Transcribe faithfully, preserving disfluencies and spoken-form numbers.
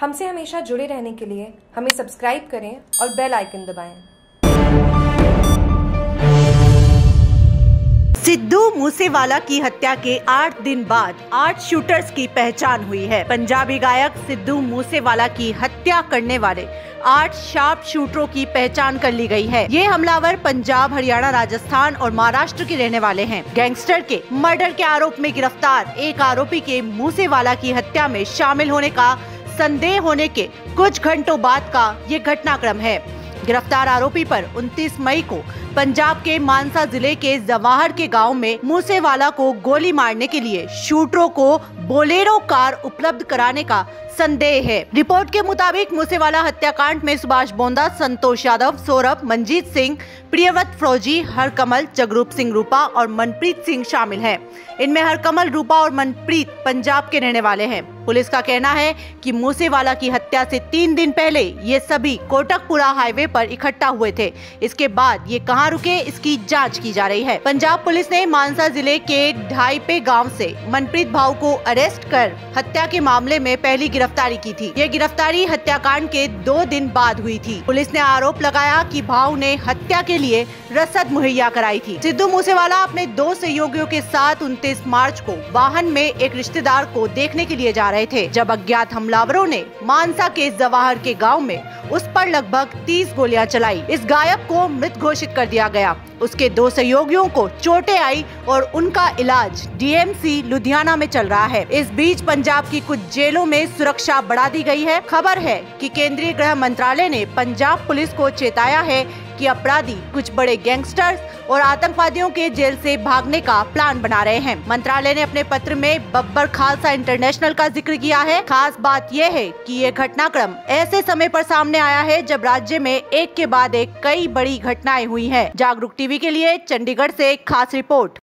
हमसे हमेशा जुड़े रहने के लिए हमें सब्सक्राइब करें और बेल आइकन दबाएं। सिद्धू मूसेवाला की हत्या के आठ दिन बाद आठ शूटर्स की पहचान हुई है। पंजाबी गायक सिद्धू मूसेवाला की हत्या करने वाले आठ शार्प शूटरों की पहचान कर ली गई है। ये हमलावर पंजाब, हरियाणा, राजस्थान और महाराष्ट्र के रहने वाले हैं। गैंगस्टर के मर्डर के आरोप में गिरफ्तार एक आरोपी के मूसेवाला की हत्या में शामिल होने का संदेह होने के कुछ घंटों बाद का ये घटनाक्रम है। गिरफ्तार आरोपी पर उनतीस मई को पंजाब के मानसा जिले के जवाहर के गांव में मूसेवाला को गोली मारने के लिए शूटरों को बोलेरो कार उपलब्ध कराने का संदेह है। रिपोर्ट के मुताबिक मूसेवाला हत्याकांड में सुभाष बोंदा, संतोष यादव, सौरभ, मनजीत सिंह, प्रियवर्त फौजी, हरकमल, जगरूप सिंह रूपा और मनप्रीत सिंह शामिल हैं। इनमें हरकमल, रूपा और मनप्रीत पंजाब के रहने वाले हैं। पुलिस का कहना है कि मूसेवाला की हत्या से तीन दिन पहले ये सभी कोटकपूरा हाईवे पर इकट्ठा हुए थे। इसके बाद ये कहाँ रुके, इसकी जाँच की जा रही है। पंजाब पुलिस ने मानसा जिले के ढाईपे गाँव से मनप्रीत भाव को अरेस्ट कर हत्या के मामले में पहली गिरफ्तारी की थी। ये गिरफ्तारी हत्याकांड के दो दिन बाद हुई थी। पुलिस ने आरोप लगाया कि भाव ने हत्या के लिए रसद मुहैया कराई थी। सिद्धू मूसेवाला अपने दो सहयोगियों के साथ उनतीस मार्च को वाहन में एक रिश्तेदार को देखने के लिए जा रहे थे, जब अज्ञात हमलावरों ने मानसा के जवाहर के गाँव में उस पर लगभग तीस गोलियां चलाई। इस गायब को मृत घोषित कर दिया गया। उसके दो सहयोगियों को चोटें आई और उनका इलाज डी एम सी लुधियाना में चल रहा है। इस बीच पंजाब की कुछ जेलों में सुरक्षा बढ़ा दी गई है। खबर है कि केंद्रीय गृह मंत्रालय ने पंजाब पुलिस को चेताया है कि अपराधी कुछ बड़े गैंगस्टर्स और आतंकवादियों के जेल से भागने का प्लान बना रहे हैं। मंत्रालय ने अपने पत्र में बब्बर खालसा इंटरनेशनल का जिक्र किया है। खास बात यह है कि ये घटनाक्रम ऐसे समय पर सामने आया है जब राज्य में एक के बाद एक कई बड़ी घटनाएं हुई हैं। जागरूक टीवी के लिए चंडीगढ़ से एक खास रिपोर्ट।